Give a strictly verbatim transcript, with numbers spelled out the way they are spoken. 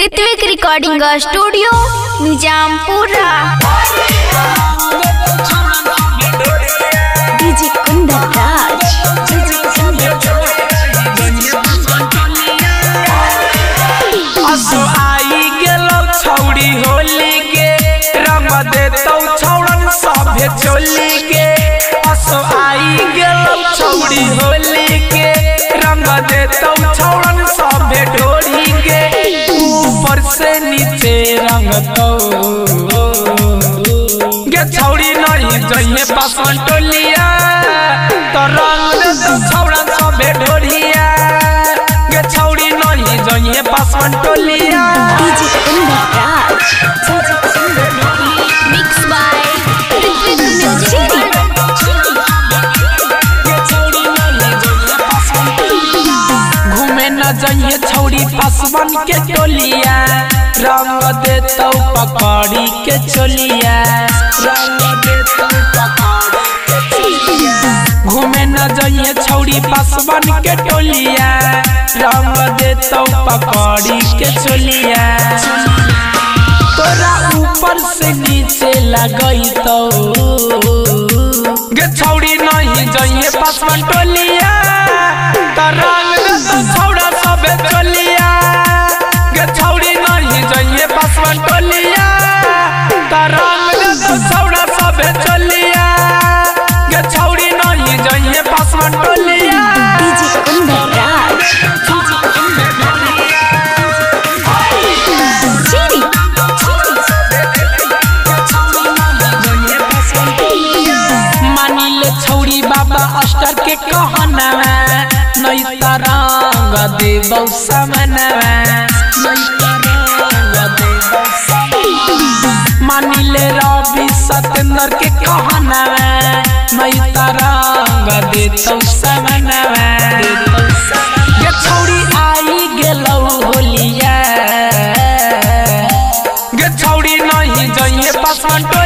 Ritwik recording studio Nizampur Toliya छौड़ी नहीं जइए पासवन टोलिया घूमे न जइए छौड़ी पासवन के टोलिया रंग दे तो पकड़ी के चोलिया घूमे न जाइए छौड़ी पासवन के टोलिया रंग दे तो पकड़ी के चोलिया तोरा ऊपर से नीचे लगई तो गे छौड़ी नहीं जाइए पासवन टोलिया के कहना नहीं तरंग देव समना मानी ले रवि सतेंद्र के कहना नहीं तरंग देव समना छौड़ी आई गेलौ होलिया छौड़ी नहीं जाइए पासवन।